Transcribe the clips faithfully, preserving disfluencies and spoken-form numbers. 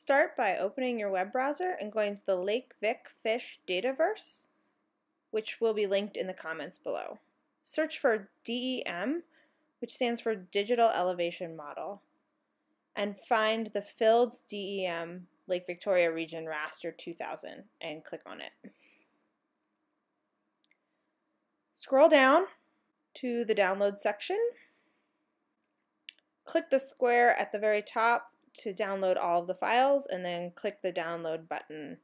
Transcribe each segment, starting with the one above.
Start by opening your web browser and going to the Lake Vic Fish Dataverse, which will be linked in the comments below. Search for D E M, which stands for Digital Elevation Model, and find the Filled D E M Lake Victoria Region Raster two thousand and click on it. Scroll down to the download section. Click the square at the very top to download all of the files, and then click the download button.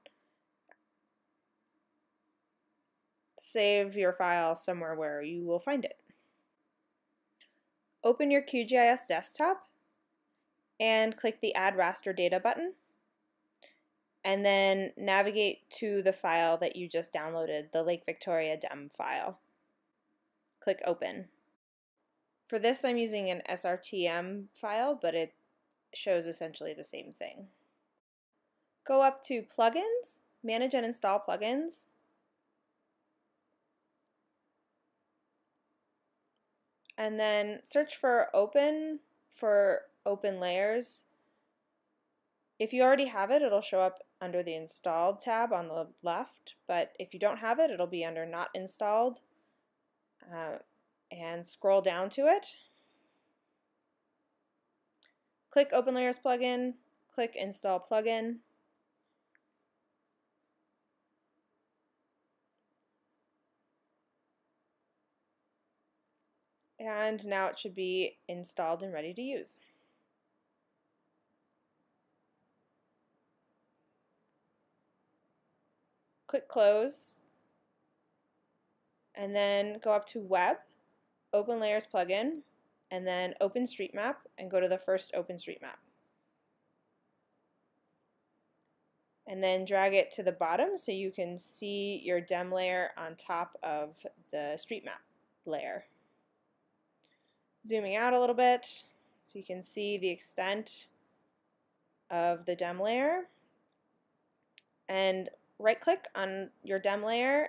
Save your file somewhere where you will find it. Open your Q G I S desktop and click the Add Raster Data button, and then navigate to the file that you just downloaded, the Lake Victoria D E M file. Click Open. For this, I'm using an S R T M file, but it shows essentially the same thing. Go up to Plugins, Manage and Install Plugins. And then search for Open for Open Layers. If you already have it, it'll show up under the Installed tab on the left, but if you don't have it, it'll be under Not Installed. Uh, and scroll down to it. Click Open Layers Plugin, click Install Plugin. And now it should be installed and ready to use. Click Close, and then go up to Web, Open Layers Plugin, and then OpenStreetMap, and go to the first OpenStreetMap. And then drag it to the bottom so you can see your D E M layer on top of the StreetMap layer. Zooming out a little bit so you can see the extent of the D E M layer. And right click on your D E M layer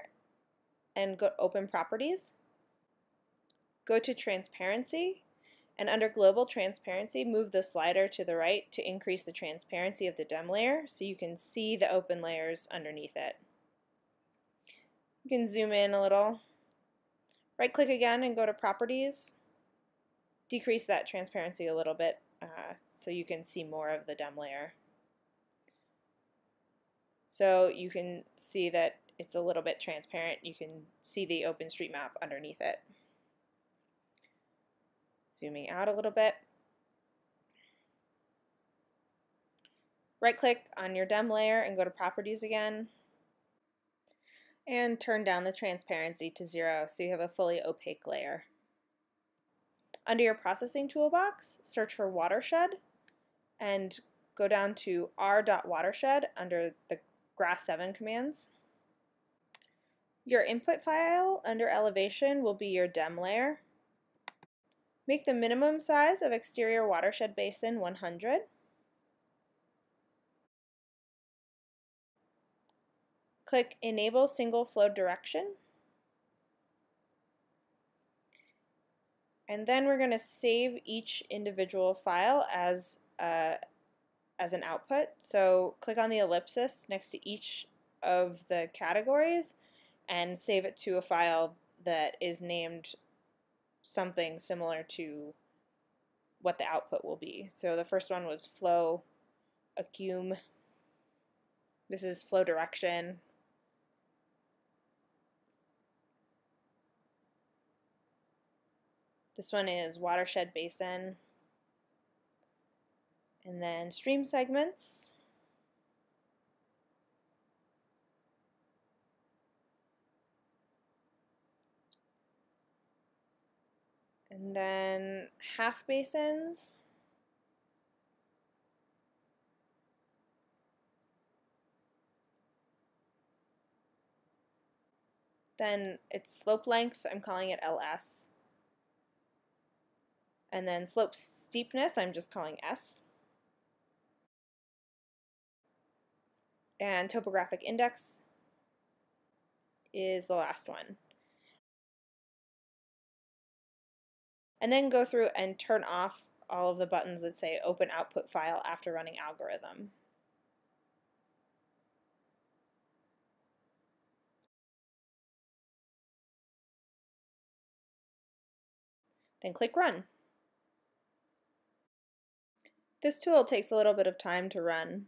and go Open Properties. Go to Transparency, and under Global Transparency, move the slider to the right to increase the transparency of the D E M layer so you can see the open layers underneath it. You can zoom in a little. Right click again and go to Properties. Decrease that transparency a little bit uh, so you can see more of the D E M layer. So you can see that it's a little bit transparent. You can see the OpenStreetMap underneath it. Zooming out a little bit. Right click on your D E M layer and go to Properties again. And turn down the transparency to zero so you have a fully opaque layer. Under your processing toolbox, search for watershed and go down to r dot watershed under the grass seven commands. Your input file under elevation will be your D E M layer. Make the minimum size of exterior watershed basin one hundred. Click Enable Single Flow Direction. And then we're going to save each individual file as, uh, as an output. So click on the ellipsis next to each of the categories and save it to a file that is named something similar to what the output will be. So the first one was flow accume. This is flow direction. This one is watershed basin, and then stream segments, and then half basins, then it's slope length, I'm calling it L S. And then slope steepness, I'm just calling S. And topographic index is the last one. And then go through and turn off all of the buttons that say open output file after running algorithm. and click Run. This tool takes a little bit of time to run.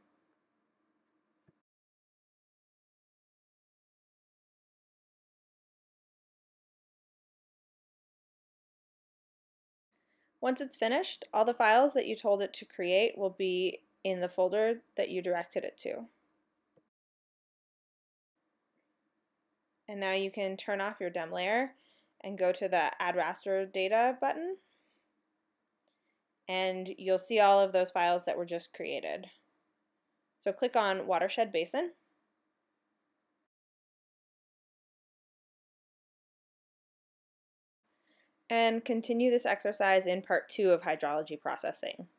Once it's finished, all the files that you told it to create will be in the folder that you directed it to. And now you can turn off your D E M layer and go to the Add Raster Data button, and you'll see all of those files that were just created. So click on Watershed Basin. And continue this exercise in part two of hydrology processing.